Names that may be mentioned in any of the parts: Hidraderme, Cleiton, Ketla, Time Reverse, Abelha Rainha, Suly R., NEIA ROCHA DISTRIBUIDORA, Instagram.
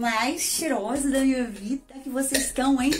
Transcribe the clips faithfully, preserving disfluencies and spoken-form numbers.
mais cheirosa da minha vida, que vocês estão, hein?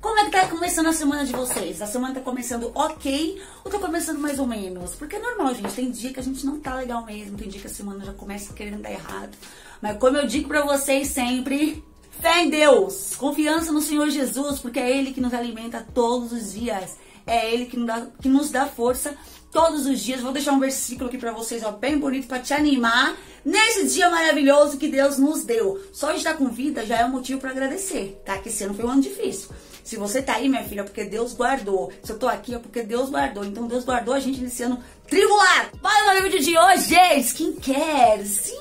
Como é que tá começando a semana de vocês? A semana tá começando ok ou tá começando mais ou menos? Porque é normal, gente, tem dia que a gente não tá legal mesmo, tem dia que a semana já começa querendo dar errado. Mas como eu digo pra vocês sempre, fé em Deus, confiança no Senhor Jesus, porque é Ele que nos alimenta todos os dias. É Ele que nos dá, que nos dá força todos os dias. Vou deixar um versículo aqui pra vocês, ó, bem bonito, pra te animar nesse dia maravilhoso que Deus nos deu. Só estar com vida já é um motivo pra agradecer, tá? Que esse ano foi um ano difícil. Se você tá aí, minha filha, é porque Deus guardou. Se eu tô aqui, é porque Deus guardou. Então, Deus guardou a gente nesse ano tribulado. Bora para o vídeo de hoje, skincare, sim!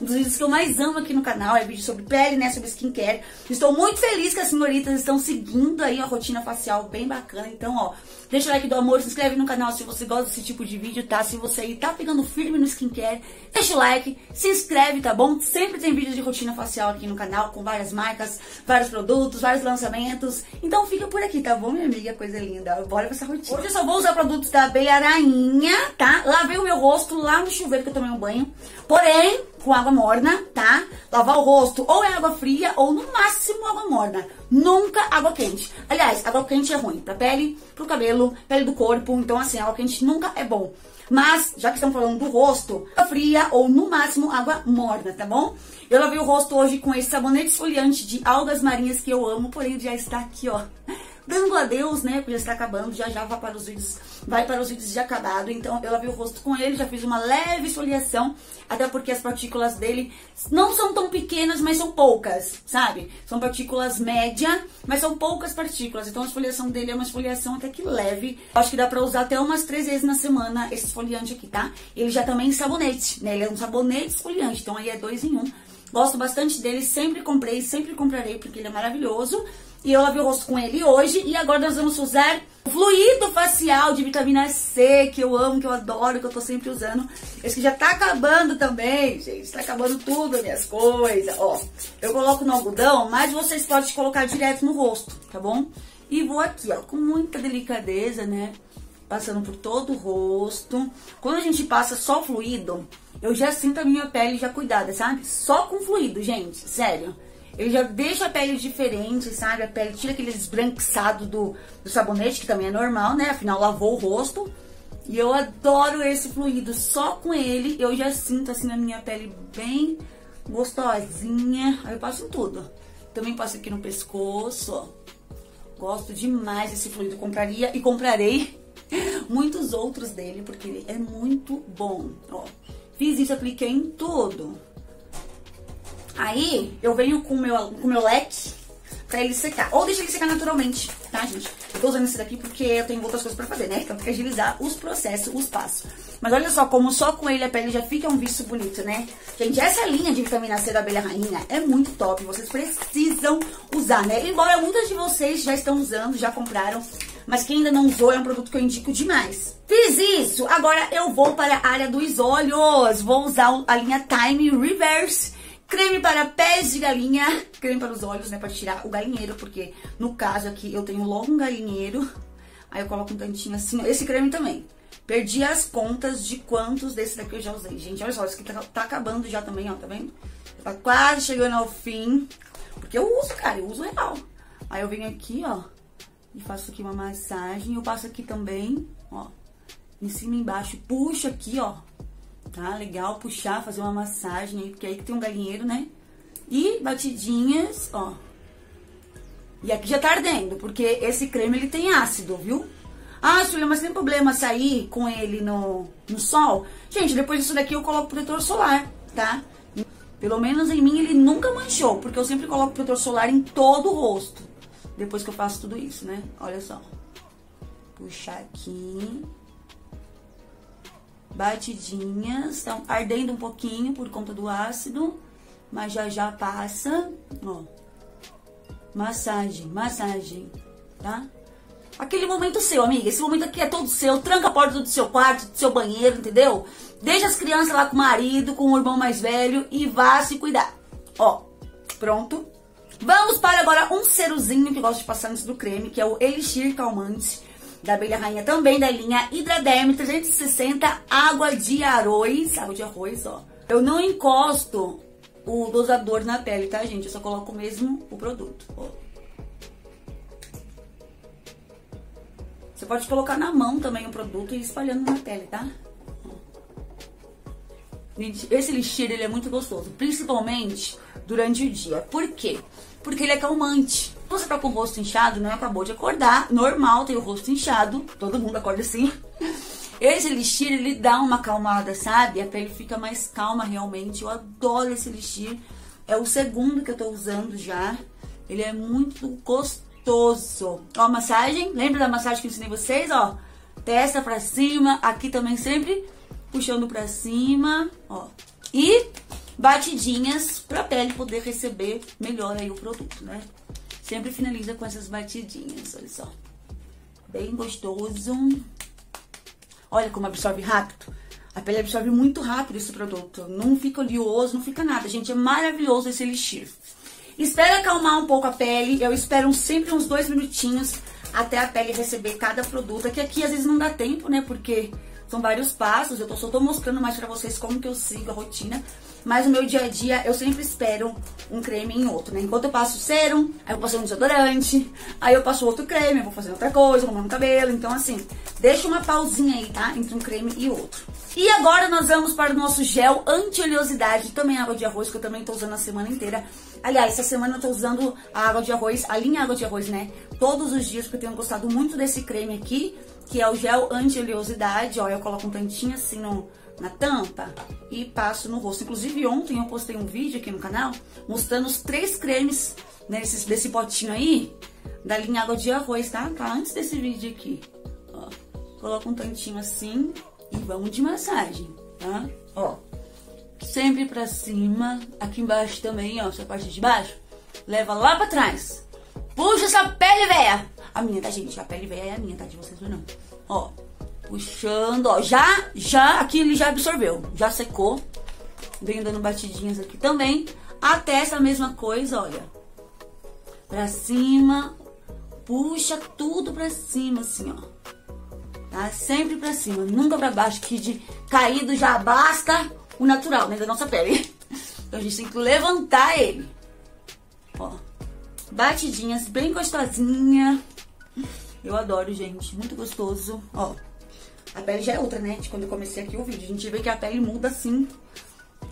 Um dos vídeos que eu mais amo aqui no canal é vídeo sobre pele, né, sobre skincare. Estou muito feliz que as senhoritas estão seguindo aí a rotina facial bem bacana. Então, ó, deixa o like do amor, se inscreve no canal se você gosta desse tipo de vídeo, tá? Se você aí tá pegando firme no skincare, deixa o like, se inscreve, tá bom? Sempre tem vídeo de rotina facial aqui no canal, com várias marcas, vários produtos, vários lançamentos. Então fica por aqui, tá bom, minha amiga? Coisa linda. Bora pra essa rotina. Hoje eu só vou usar produtos da Abelha Rainha, tá? Lavei o meu rosto lá no chuveiro que eu tomei um banho, porém com água morna, tá? Lavar o rosto ou é água fria ou no máximo água morna. Nunca água quente. Aliás, água quente é ruim pra pele, pro cabelo, pele do corpo. Então, assim, água quente nunca é bom. Mas, já que estamos falando do rosto, água fria ou no máximo água morna, tá bom? Eu lavei o rosto hoje com esse sabonete esfoliante de algas marinhas que eu amo, porém já está aqui, ó, dando adeus, né? Porque já está acabando, já já vai para os vídeos, vai para os vídeos de acabado. Então, eu lavei o rosto com ele, já fiz uma leve esfoliação, até porque as partículas dele não são tão pequenas, mas são poucas, sabe? São partículas média, mas são poucas partículas. Então, a esfoliação dele é uma esfoliação até que leve. Acho que dá para usar até umas três vezes na semana esse esfoliante aqui, tá? Ele já também é sabonete, né? Ele é um sabonete esfoliante, então aí é dois em um. Gosto bastante dele, sempre comprei, sempre comprarei, porque ele é maravilhoso. E eu lavei o rosto com ele hoje. E agora nós vamos usar o fluido facial de vitamina C, que eu amo, que eu adoro, que eu tô sempre usando. Esse que já tá acabando também, gente. Tá acabando tudo as minhas coisas, ó. Eu coloco no algodão, mas vocês podem colocar direto no rosto, tá bom? E vou aqui, ó, com muita delicadeza, né? Passando por todo o rosto. Quando a gente passa só o fluido, eu já sinto a minha pele já cuidada, sabe? Só com fluido, gente, sério. Ele já deixa a pele diferente, sabe? A pele tira aquele esbranquiçado do, do sabonete, que também é normal, né? Afinal, lavou o rosto. E eu adoro esse fluido. Só com ele, eu já sinto, assim, a minha pele bem gostosinha. Aí eu passo em tudo. Também passo aqui no pescoço, ó. Gosto demais desse fluido. Compraria e comprarei muitos outros dele, porque ele é muito bom, ó. Fiz isso, apliquei em tudo. Aí, eu venho com o meu, com meu leque pra ele secar. Ou deixa ele secar naturalmente, tá, gente? Eu tô usando esse daqui porque eu tenho outras coisas pra fazer, né? Então, tem que agilizar os processos, os passos. Mas olha só, como só com ele a pele já fica um viço bonito, né? Gente, essa linha de vitamina C da Abelha Rainha é muito top. Vocês precisam usar, né? Embora muitas de vocês já estão usando, já compraram. Mas quem ainda não usou, é um produto que eu indico demais. Fiz isso! Agora eu vou para a área dos olhos. Vou usar a linha Time Reverse. Creme para pés de galinha, creme para os olhos, né, para tirar o galinheiro, porque no caso aqui eu tenho logo um galinheiro, aí eu coloco um tantinho assim, esse creme também. Perdi as contas de quantos desse daqui eu já usei, gente, olha só, esse aqui tá, tá acabando já também, ó, tá vendo? Tá quase chegando ao fim, porque eu uso, cara, eu uso real. Aí eu venho aqui, ó, e faço aqui uma massagem, eu passo aqui também, ó, em cima e embaixo, puxo aqui, ó. Tá legal, puxar, fazer uma massagem aí, porque aí que tem um galinheiro, né? E batidinhas, ó. E aqui já tá ardendo, porque esse creme, ele tem ácido, viu? Ah, Sulia, mas tem problema sair com ele no, no sol? Gente, depois disso daqui eu coloco protetor solar, tá? Pelo menos em mim ele nunca manchou, porque eu sempre coloco protetor solar em todo o rosto. Depois que eu faço tudo isso, né? Olha só. Puxar aqui. Batidinhas, estão ardendo um pouquinho por conta do ácido, mas já já passa, ó, massagem, massagem, tá? Aquele momento seu, amiga, esse momento aqui é todo seu, tranca a porta do seu quarto, do seu banheiro, entendeu? Deixa as crianças lá com o marido, com o irmão mais velho e vá se cuidar, ó, pronto. Vamos para agora um ceruzinho que eu gosto de passar antes do creme, que é o Elixir Calmante. Da Abelha Rainha também, da linha Hidraderme trezentos e sessenta, água de arroz, água de arroz, ó. Eu não encosto o dosador na pele, tá, gente? Eu só coloco mesmo o produto, ó. Você pode colocar na mão também o produto e ir espalhando na pele, tá? Gente, esse elixir, ele é muito gostoso, principalmente durante o dia. Por quê? Porque ele é calmante. Você tá com o rosto inchado, né? Acabou de acordar, normal, tem o rosto inchado, todo mundo acorda assim. Esse elixir, ele dá uma acalmada, sabe? A pele fica mais calma, realmente. Eu adoro esse elixir. É o segundo que eu tô usando já. Ele é muito gostoso. Ó, massagem. Lembra da massagem que eu ensinei vocês, ó? Testa pra cima. Aqui também sempre puxando pra cima, ó. E batidinhas pra pele poder receber melhor aí o produto, né? Sempre finaliza com essas batidinhas, olha só. Bem gostoso. Olha como absorve rápido. A pele absorve muito rápido esse produto. Não fica oleoso, não fica nada. Gente, é maravilhoso esse elixir. Espera acalmar um pouco a pele. Eu espero sempre uns dois minutinhos até a pele receber cada produto. Aqui, aqui às vezes não dá tempo, né? Porque são vários passos. Eu tô, só tô mostrando mais pra vocês como que eu sigo a rotina. Mas no meu dia a dia, eu sempre espero um creme em outro, né? Enquanto eu passo sérum, aí eu passo um desodorante, aí eu passo outro creme, eu vou fazendo outra coisa, arrumando o cabelo. Então, assim, deixa uma pausinha aí, tá? Entre um creme e outro. E agora nós vamos para o nosso gel anti-oleosidade, também água de arroz, que eu também tô usando a semana inteira. Aliás, essa semana eu tô usando a água de arroz, a linha água de arroz, né? Todos os dias, porque eu tenho gostado muito desse creme aqui, que é o gel anti-oleosidade. Ó, eu coloco um tantinho assim no... na tampa e passo no rosto. Inclusive ontem eu postei um vídeo aqui no canal mostrando os três cremes, né, desse, desse potinho aí da linha água de arroz, tá? Tá antes desse vídeo aqui, ó. Coloca um tantinho assim e vamos de massagem, tá? Ó, sempre pra cima, aqui embaixo também, ó, essa parte de baixo, leva lá pra trás. Puxa essa pele véia! A minha, tá, gente? A pele véia é a minha, tá? De vocês não. Ó, puxando, ó, já, já, aqui ele já absorveu, já secou. Venho dando batidinhas aqui também, até essa mesma coisa, olha. Pra cima, puxa tudo pra cima, assim, ó. Tá? Sempre pra cima, nunca pra baixo, que de caído já basta o natural, né, da nossa pele. Então a gente tem que levantar ele. Ó, batidinhas bem gostosinha. Eu adoro, gente, muito gostoso, ó. A pele já é outra, né? De quando eu comecei aqui o vídeo. A gente vê que a pele muda, assim.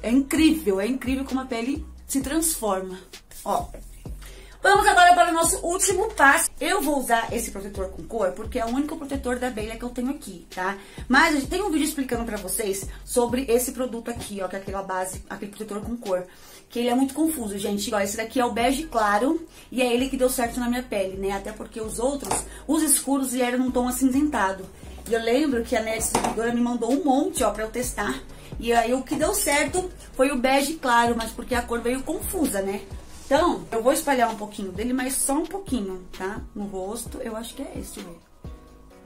É incrível. É incrível como a pele se transforma. Ó. Vamos agora para o nosso último passo. Eu vou usar esse protetor com cor, porque é o único protetor da Abelha que eu tenho aqui, tá? Mas eu tenho um vídeo explicando pra vocês sobre esse produto aqui, ó. Que é aquela base, aquele protetor com cor. Que ele é muito confuso, gente. Ó, esse daqui é o bege claro e é ele que deu certo na minha pele, né? Até porque os outros, os escuros, vieram num tom acinzentado. E eu lembro que a Neia Distribuidora me mandou um monte, ó, pra eu testar. E aí o que deu certo foi o bege claro, mas porque a cor veio confusa, né? Então, eu vou espalhar um pouquinho dele, mas só um pouquinho, tá? No rosto, eu acho que é esse, velho.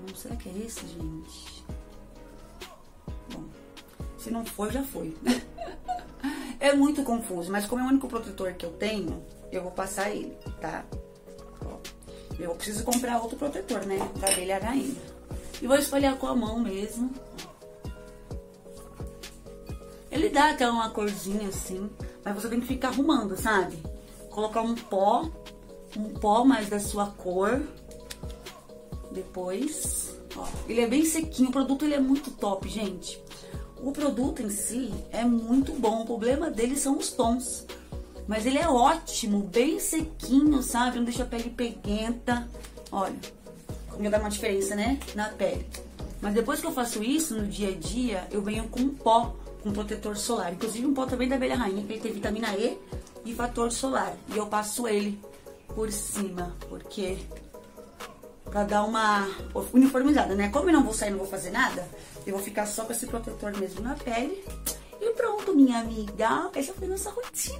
Não, será que é esse, gente? Bom, se não for, já foi. É muito confuso, mas como é o único protetor que eu tenho, eu vou passar ele, tá? Ó, eu preciso comprar outro protetor, né? Da Abelha Rainha. E vou espalhar com a mão mesmo. Ele dá até uma corzinha assim, mas você tem que ficar arrumando, sabe? Colocar um pó, um pó mais da sua cor. Depois, ó, ele é bem sequinho, o produto ele é muito top, gente. O produto em si é muito bom, o problema dele são os tons. Mas ele é ótimo, bem sequinho, sabe? Não deixa a pele peguenta, olha. Dá uma diferença, né? Na pele. Mas depois que eu faço isso, no dia a dia, eu venho com um pó, com um protetor solar. Inclusive um pó também da Abelha Rainha, que ele tem vitamina E e fator solar. E eu passo ele por cima, porque pra dar uma uniformizada, né? Como eu não vou sair, não vou fazer nada, eu vou ficar só com esse protetor mesmo na pele. E pronto, minha amiga. Essa foi a nossa rotina.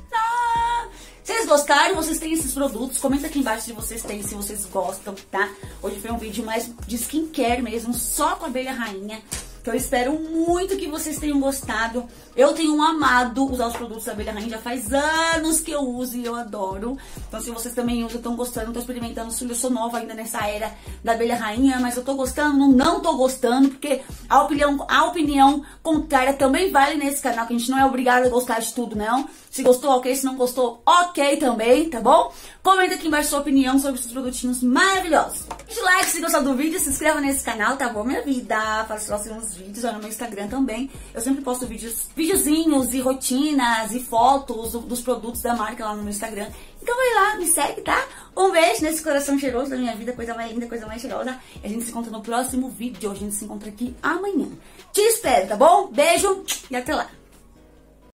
Vocês gostaram? Vocês têm esses produtos? Comenta aqui embaixo se vocês têm, se vocês gostam, tá? Hoje foi um vídeo mais de skincare mesmo, só com a Abelha Rainha. Então eu espero muito que vocês tenham gostado. Eu tenho amado usar os produtos da Abelha Rainha. Já faz anos que eu uso e eu adoro. Então se vocês também usam, estão gostando, estão experimentando. Eu sou nova ainda nessa era da Abelha Rainha, mas eu tô gostando, não tô gostando. Porque a opinião, a opinião contrária também vale nesse canal, que a gente não é obrigado a gostar de tudo, não. Se gostou, ok. Se não gostou, ok também, tá bom? Comenta aqui embaixo sua opinião sobre esses produtinhos maravilhosos. Deixa o like se gostou do vídeo, se inscreva nesse canal, tá bom, minha vida? Para os próximos vídeos, olha no meu Instagram também. Eu sempre posto vídeos, videozinhos e rotinas e fotos dos produtos da marca lá no meu Instagram. Então vai lá, me segue, tá? Um beijo nesse coração cheiroso da minha vida, coisa mais linda, coisa mais cheirosa. E a gente se encontra no próximo vídeo. A gente se encontra aqui amanhã. Te espero, tá bom? Beijo e até lá.